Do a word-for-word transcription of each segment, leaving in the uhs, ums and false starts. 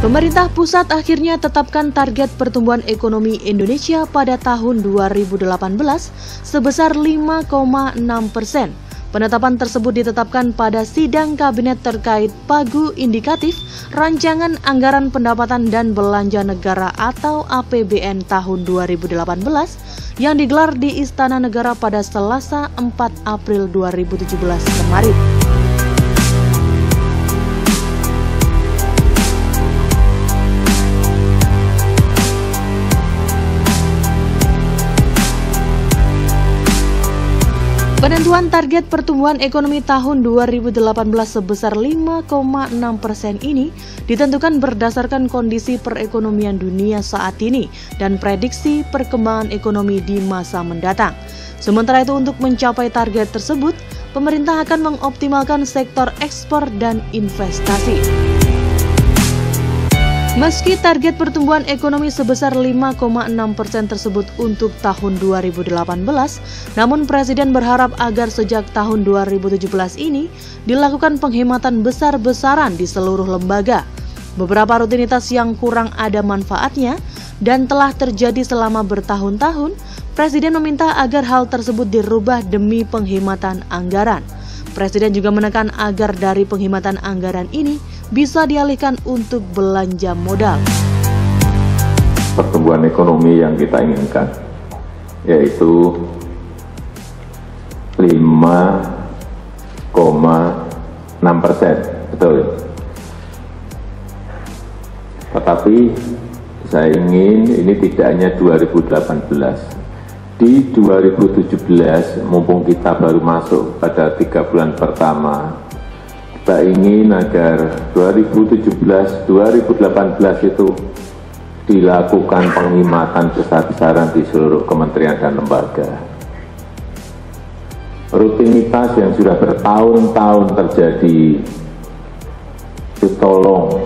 Pemerintah pusat akhirnya tetapkan target pertumbuhan ekonomi Indonesia pada tahun dua ribu delapan belas sebesar lima koma enam persen. Penetapan tersebut ditetapkan pada sidang kabinet terkait pagu indikatif rancangan anggaran pendapatan dan belanja negara atau A P B N tahun dua ribu delapan belas yang digelar di Istana Negara pada Selasa empat April dua ribu tujuh belas kemarin. Penentuan target pertumbuhan ekonomi tahun dua ribu delapan belas sebesar lima koma enam persen ini ditentukan berdasarkan kondisi perekonomian dunia saat ini dan prediksi perkembangan ekonomi di masa mendatang. Sementara itu, untuk mencapai target tersebut, pemerintah akan mengoptimalkan sektor ekspor dan investasi. Meski target pertumbuhan ekonomi sebesar lima koma enam persen tersebut untuk tahun dua ribu delapan belas, namun Presiden berharap agar sejak tahun dua ribu tujuh belas ini dilakukan penghematan besar-besaran di seluruh lembaga. Beberapa rutinitas yang kurang ada manfaatnya dan telah terjadi selama bertahun-tahun, Presiden meminta agar hal tersebut dirubah demi penghematan anggaran. Presiden juga menekan agar dari penghematan anggaran ini bisa dialihkan untuk belanja modal. Pertumbuhan ekonomi yang kita inginkan yaitu lima koma enam persen, betul. Tetapi saya ingin ini tidak hanya dua ribu delapan belas. Di dua ribu tujuh belas, mumpung kita baru masuk pada tiga bulan pertama, kita ingin agar dua ribu tujuh belas dua ribu delapan belas itu dilakukan penghematan besar-besaran di seluruh kementerian dan lembaga. Rutinitas yang sudah bertahun-tahun terjadi ditolong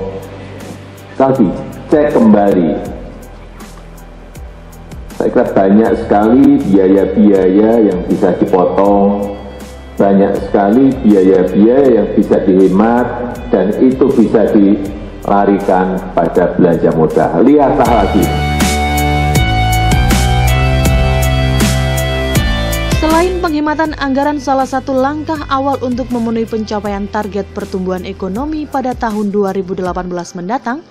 tadi cek kembali. Saya kira banyak sekali biaya-biaya yang bisa dipotong. Banyak sekali biaya-biaya yang bisa dihemat dan itu bisa dilarikan pada belanja modal. Lihatlah lagi. Selain penghematan anggaran, salah satu langkah awal untuk memenuhi pencapaian target pertumbuhan ekonomi pada tahun dua ribu delapan belas mendatang,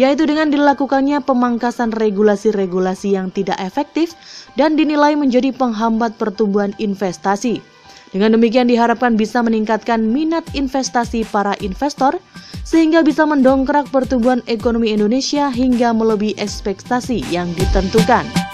yaitu dengan dilakukannya pemangkasan regulasi-regulasi yang tidak efektif dan dinilai menjadi penghambat pertumbuhan investasi. Dengan demikian diharapkan bisa meningkatkan minat investasi para investor sehingga bisa mendongkrak pertumbuhan ekonomi Indonesia hingga melebihi ekspektasi yang ditentukan.